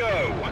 go!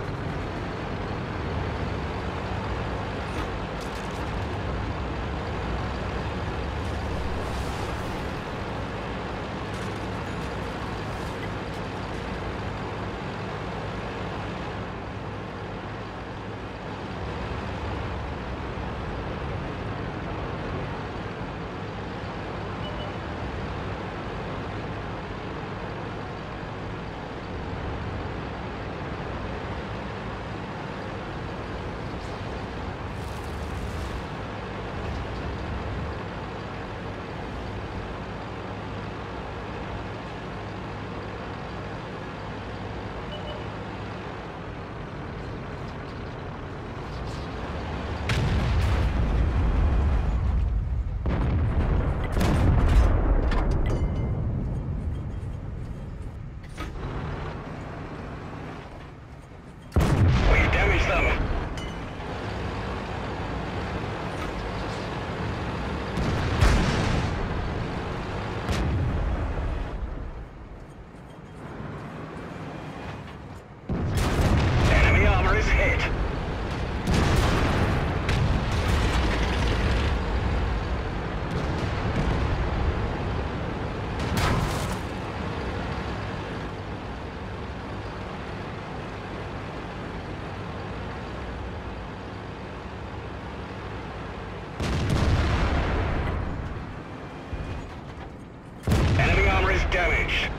Damaged.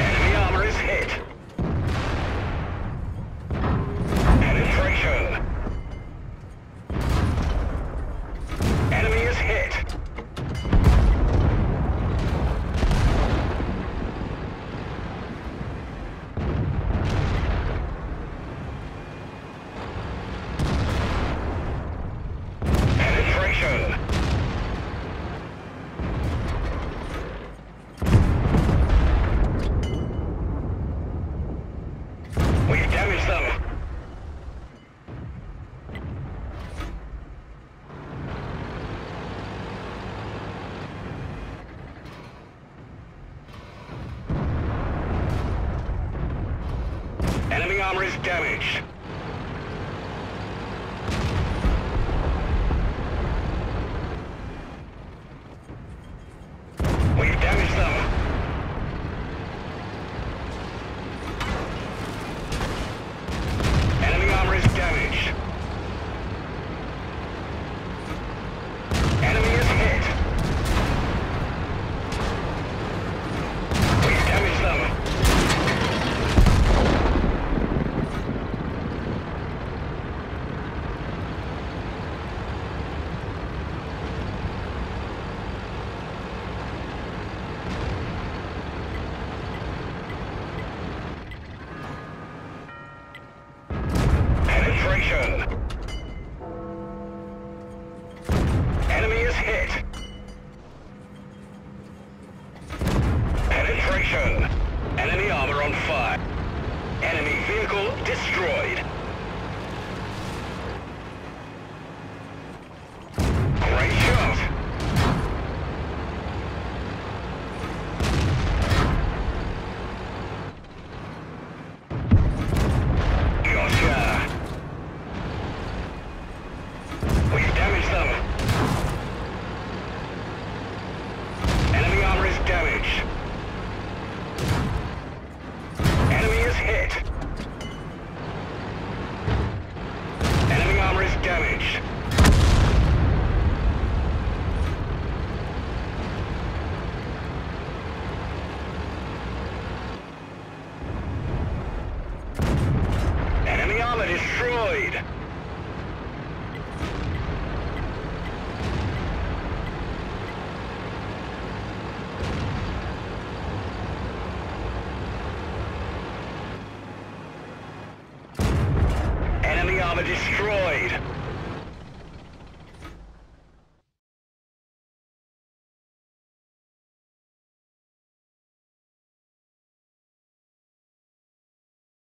Enemy armor is hit. Penetration. Enemy is hit. Penetration. Enemy armor is damaged. We've damaged them. Enemy armor is damaged. Enemy is hit. We've damaged them. Enemy is hit. Penetration. Enemy armor on fire. Enemy vehicle destroyed. Great shot. Gotcha. We've damaged them. Enemy is hit. Enemy armor is damaged. Enemy armor destroyed. Destroyed.